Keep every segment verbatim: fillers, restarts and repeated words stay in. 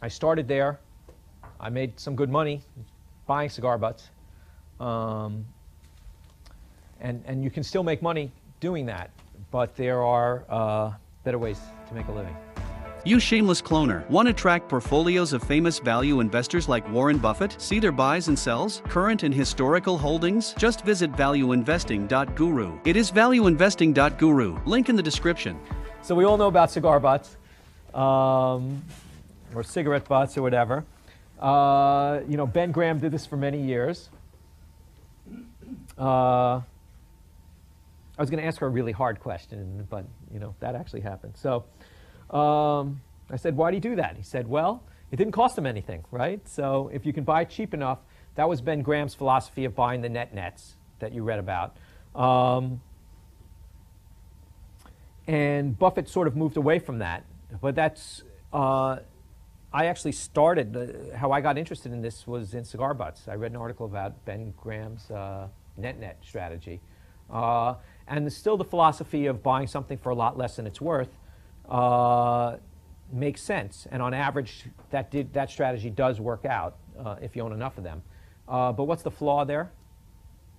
I started there. I made some good money buying cigar butts. Um, and, and you can still make money doing that, but there are uh, better ways to make a living. You shameless cloner. Want to track portfolios of famous value investors like Warren Buffett? See their buys and sells, current and historical holdings? Just visit value investing dot guru. It is value investing dot guru. Link in the description. So we all know about cigar butts, um, or cigarette butts or whatever. Uh, you know, Ben Graham did this for many years. Uh, I was going to ask her a really hard question, but, you know, that actually happened. So um, I said, why do you do that? He said, well, it didn't cost him anything, right? So if you can buy cheap enough, that was Ben Graham's philosophy of buying the net nets that you read about. Um, and Buffett sort of moved away from that. But that's, uh, I actually started, uh, how I got interested in this was in cigar butts. I read an article about Ben Graham's uh, net net strategy. Uh, and the, still the philosophy of buying something for a lot less than it's worth uh, makes sense. And on average, that, did, that strategy does work out uh, if you own enough of them. Uh, but what's the flaw there?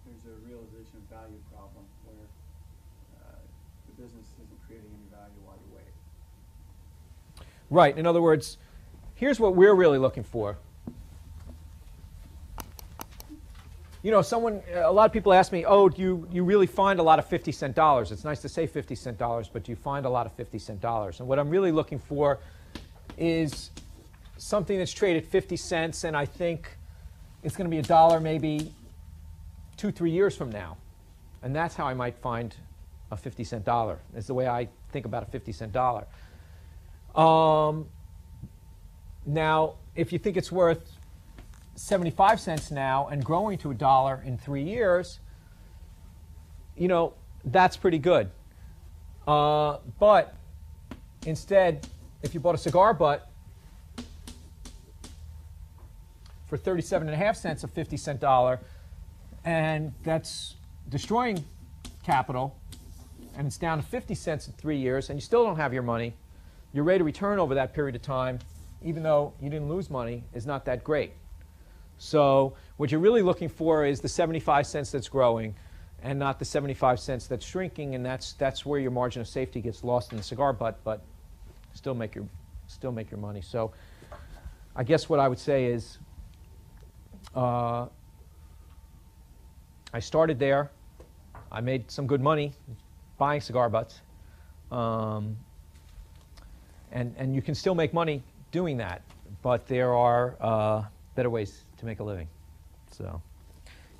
There's a realization of value problem where uh, the business isn't creating any value while you wait. Right. In other words, here's what we're really looking for. You know, someone, a lot of people ask me, oh, do you, you really find a lot of fifty cent dollars? It's nice to say fifty cent dollars, but do you find a lot of fifty cent dollars? And what I'm really looking for is something that's traded fifty cents, and I think it's going to be a dollar maybe two, three years from now. And that's how I might find a fifty cent dollar. That's the way I think about a fifty cent dollar. Um, now, if you think it's worth seventy-five cents now and growing to a dollar in three years, you know, that's pretty good. Uh, but instead, if you bought a cigar butt for thirty-seven and a half cents, a fifty cent dollar, and that's destroying capital, and it's down to fifty cents in three years, and you still don't have your money, your rate of return over that period of time, even though you didn't lose money, is not that great. So what you're really looking for is the seventy-five cents that's growing and not the seventy-five cents that's shrinking, and that's, that's where your margin of safety gets lost in the cigar butt, but still make your, still make your money. So I guess what I would say is uh, I started there. I made some good money buying cigar butts. Um, and, and you can still make money doing that, but there are uh, better ways to make a living. So,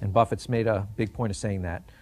and Buffett's made a big point of saying that.